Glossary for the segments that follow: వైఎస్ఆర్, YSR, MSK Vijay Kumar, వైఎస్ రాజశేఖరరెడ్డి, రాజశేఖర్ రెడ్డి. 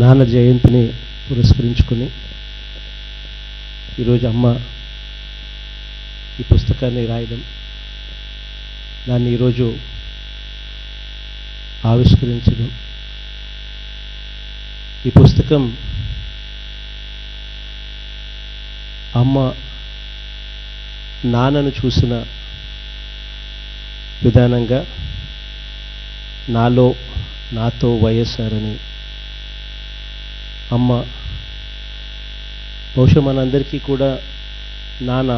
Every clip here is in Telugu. నాన్న జయంతిని పురస్కరించుకొని అమ్మ ఈ పుస్తకాన్ని రాయడం దాన్ని ఆవిష్కరించడం ఈ పుస్తకం అమ్మ నాన్నను చూసిన విధానంగా నాలో నాతో వైఎస్ఆర్ అని అమ్మ బహుశా మనందరికీ కూడా నాన్న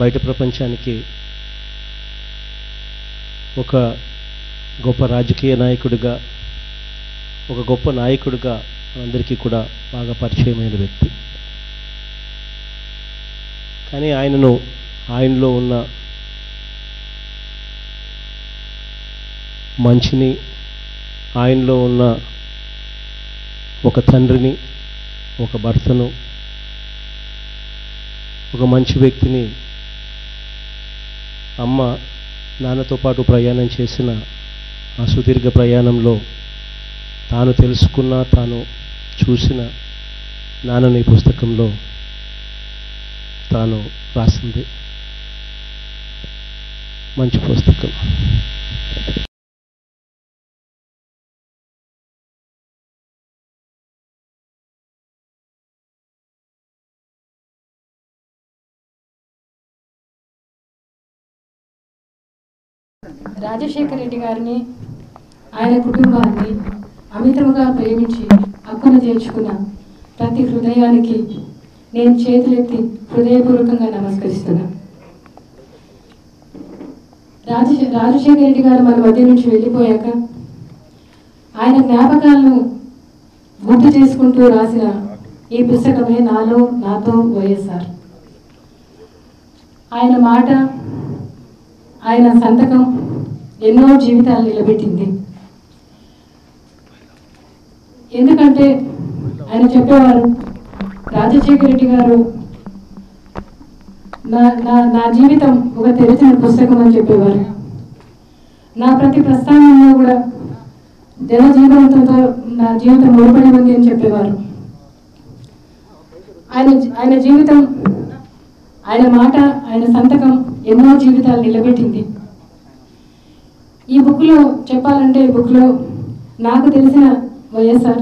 బయట ప్రపంచానికి ఒక గొప్ప రాజకీయ నాయకుడిగా ఒక గొప్ప నాయకుడిగా మనందరికీ కూడా బాగా పరిచయమైన వ్యక్తి. కానీ ఆయనలో ఉన్న మంచిని ఆయనలో ఉన్న ఒక తండ్రిని ఒక భర్తను ఒక మంచి వ్యక్తిని అమ్మ నాన్నతో పాటు ప్రయాణం చేసిన ఆ సుదీర్ఘ ప్రయాణంలో తాను తెలుసుకున్న తాను చూసిన నాన్నని పుస్తకంలో తాను రాసింది మంచి పుస్తకం. రాజశేఖర్ రెడ్డి గారిని ఆయన కుటుంబాన్ని అమితముగా ప్రేమించి అక్కున చేర్చుకున్న ప్రతి హృదయానికి నేను చేతులెత్తి హృదయపూర్వకంగా నమస్కరిస్తున్నాను. రాజశేఖర్ రెడ్డి గారు మన మధ్య నుంచి వెళ్ళిపోయాక ఆయన జ్ఞాపకాలను గుర్తు చేసుకుంటూ రాసిన ఈ పుస్తకమే నాలో నాతో వైఎస్ఆర్. ఆయన మాట ఆయన సంతకం ఎన్నో జీవితాలు నిలబెట్టింది. ఎందుకంటే ఆయన చెప్పేవారు, రాజశేఖర్ రెడ్డి గారు నా జీవితం ఒక తెరిచిన పుస్తకం అని చెప్పేవారు. నా ప్రతి ప్రస్థానంలో కూడా జనజీవనంతో నా జీవితం ముడిపడి ఉంది అని చెప్పేవారు. ఆయన జీవితం ఆయన మాట ఆయన సంతకం ఎన్నో జీవితాలు నిలబెట్టింది. ఈ బుక్లో చెప్పాలంటే ఈ బుక్లో నాకు తెలిసిన వైఎస్ఆర్,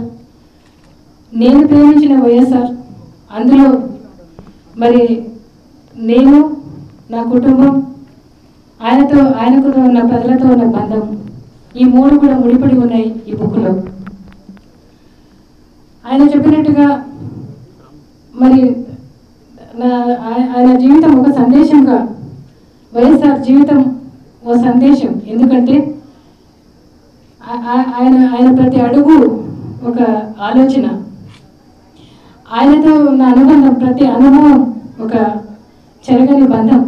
నేను ప్రేమించిన వైఎస్ఆర్, అందులో మరి నేను నా కుటుంబం ఆయనకు ఉన్న ప్రజలతో ఉన్న బంధం, ఈ మూడు కూడా ముడిపడి ఉన్నాయి ఈ బుక్లో. ఆయన చెప్పినట్టుగా మరి ఆయన జీవితం ఒక సందేశంగా, వైఎస్ఆర్ జీవితం ఓ సందేశం. ఎందుకంటే ఆయన ప్రతి అడుగు ఒక ఆలోచన, ఆయనతో ఉన్న అనుబంధం, ప్రతి అనుభవం ఒక చెరగని బంధం.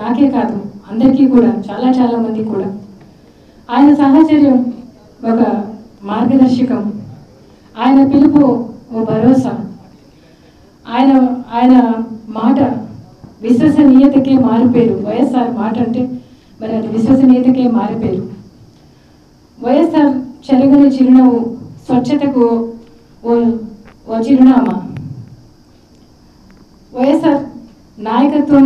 నాకే కాదు అందరికీ కూడా, చాలా మంది కూడా ఆయన సహచర్యం ఒక మార్గదర్శకం, ఆయన పిలుపు ఓ భరోసా, ఆయన మాట విశ్వసనీయతకే మారిపోయారు. వైఎస్ఆర్ మాట అంటే మరి అది విశ్వసనీయతకే మారిపోయారు. వైఎస్ఆర్ చెరగని చిరునవ్వు, స్వచ్ఛతకు ఓ చిరునామా. వైఎస్ఆర్ నాయకత్వం,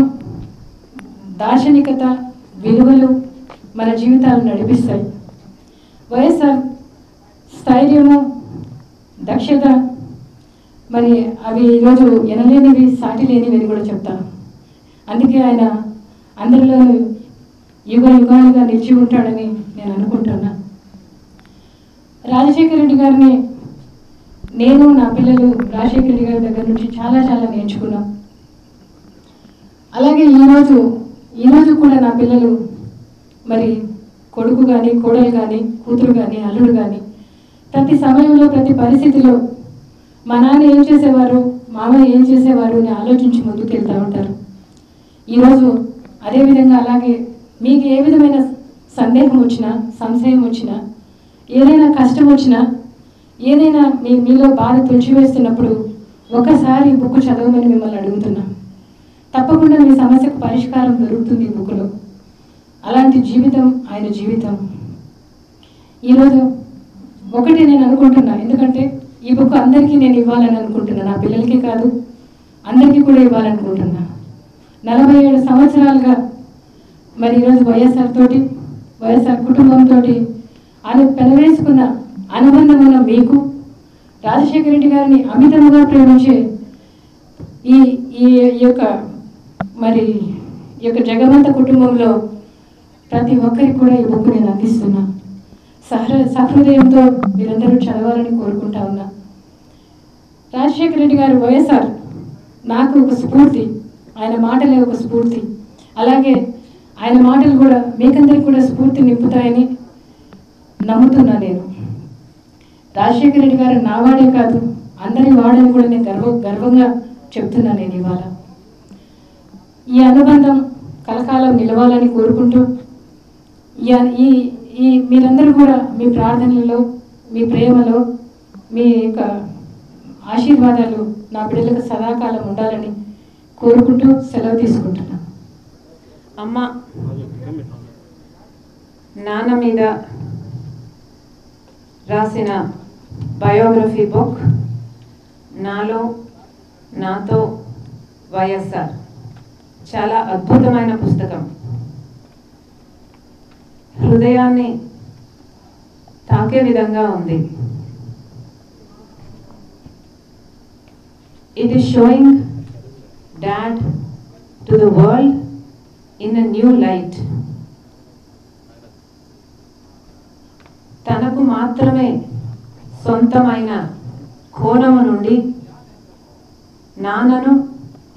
దార్శనికత, విలువలు మన జీవితాలు నడిపిస్తాయి. వైఎస్ఆర్ స్థైర్యము, దక్షత, మరి అవి ఈరోజు ఎనలేనివి, సాటి లేనివి అని కూడా చెప్తాను. అందుకే ఆయన అందరిలో యుగ యుగాలుగా నిలిచి ఉంటాడని నేను అనుకుంటున్నా. రాజశేఖర్ రెడ్డి గారిని నేను, నా పిల్లలు రాజశేఖర్ రెడ్డి గారి దగ్గర నుంచి చాలా నేర్చుకున్నాం. అలాగే ఈరోజు కూడా నా పిల్లలు మరి కొడుకు కానీ, కోడలు కానీ, కూతురు కానీ, అల్లుడు కానీ, ప్రతి సమయంలో ప్రతి పరిస్థితిలో మా నాన్న ఏం చేసేవారు, మామయ్య ఏం చేసేవారు అని ఆలోచించి ముందుకు వెళ్తూ ఉంటారు. ఈరోజు అదేవిధంగా అలాగే మీకు ఏ విధమైన సందేహం వచ్చినా, సంశయం వచ్చినా, ఏదైనా కష్టం వచ్చినా, ఏదైనా మీలో బాధ తుడిచివేస్తున్నప్పుడు ఒకసారి బుక్ చదవమని మిమ్మల్ని అడుగుతున్నాం. తప్పకుండా మీ సమస్యకు పరిష్కారం దొరుకుతుంది ఈ బుక్లో. అలాంటి జీవితం ఆయన జీవితం ఈరోజు ఒకటి నేను అనుకుంటున్నా ఎందుకంటే ఈ బుక్ అందరికీ నేను ఇవ్వాలని అనుకుంటున్నా నా పిల్లలకే కాదు అందరికీ కూడా ఇవ్వాలనుకుంటున్నా 47 సంవత్సరాలుగా మరి ఈరోజు వైఎస్ఆర్ తోటి వైఎస్ఆర్ కుటుంబంతో ఆయన పెనవేసుకున్న అనుబంధం ఉన్న మీకు రాజశేఖర రెడ్డి గారిని అమితంగా ప్రేమించే ఈ ఈ యొక్క మరి ఈ యొక్క జగమంత కుటుంబంలో ప్రతి ఒక్కరికి కూడా ఈ బుక్ నేను అందిస్తున్నా సహృదయంతో మీరందరూ చదవాలని కోరుకుంటా ఉన్నా రాజశేఖర రెడ్డి గారు వైఎస్ఆర్ నాకు ఒక స్ఫూర్తి ఆయన మాటలే ఒక స్ఫూర్తి అలాగే ఆయన మాటలు కూడా మీకందరికీ కూడా స్ఫూర్తి నింపుతాయని నమ్ముతున్నా నేను రాజశేఖర రెడ్డి గారు నా వాడే కాదు అందరి వాడని కూడా నేను గర్వంగా చెప్తున్నా నేను ఇవాళ ఈ అనుబంధం కలకాలం నిలవాలని కోరుకుంటూ ఈ ఈ మీరందరూ కూడా మీ ప్రార్థనలలో మీ ప్రేమలో మీ యొక్క ఆశీర్వాదాలు నా బిడ్డలకు సదాకాలం ఉండాలని కోరుకుంటూ సెలవు తీసుకుంటున్నా అమ్మ నాన్న మీద రాసిన బయోగ్రఫీ బుక్ నాలో నాతో వైఎస్ఆర్ చాలా అద్భుతమైన పుస్తకం హృదయాన్ని తాకే విధంగా ఉంది it is showing dad to the world in a new light తనకు మాత్రమే సొంతమైన కోణము నుండి నాన్నను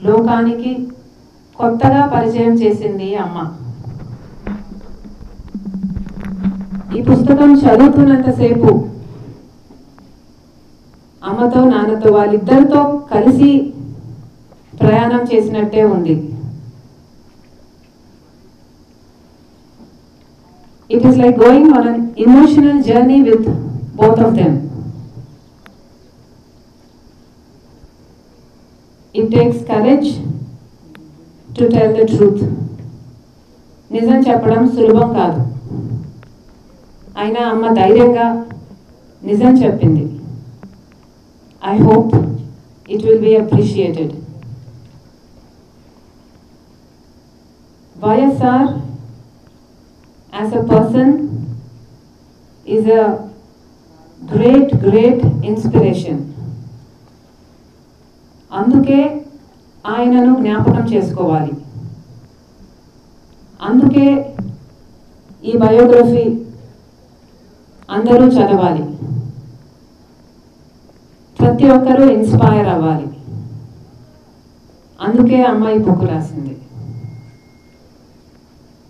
లోకానికి కొత్తగా పరిచయం చేసింది అమ్మ ఈ పుస్తకం చదువుతున్నంతసేపు అమ్మతో నాన్నతో వాళ్ళిద్దరితో కలిసి ప్రయాణం చేసినట్టే ఉంది It is like going on an emotional journey with both of them. It takes courage to tell the truth. నిజం చెప్పడం సులభం కాదు. అయినా అమ్మ ధైర్యంగా నిజం చెప్పింది. I hope it will be appreciated. YSR as a person is a great inspiration అందుకే ఆయనను జ్ఞాపకం చేసుకోవాలి అందుకే ఈ బయోగ్రఫీ అందరూ చదవాలి ప్రతి ఒక్కరూ ఇన్స్పైర్ అవ్వాలి అందుకే అమ్మాయి బుక్ రాసింది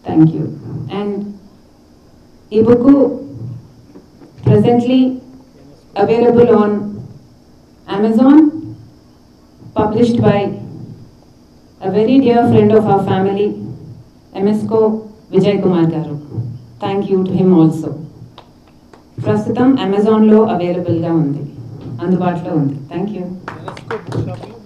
థ్యాంక్ యూ అండ్ ఈ book presently available on Amazon published by a very dear friend of our family MSK Vijay Kumar garu thank you to him also prastutam amazon lo available ga undi andubatlo undi thank you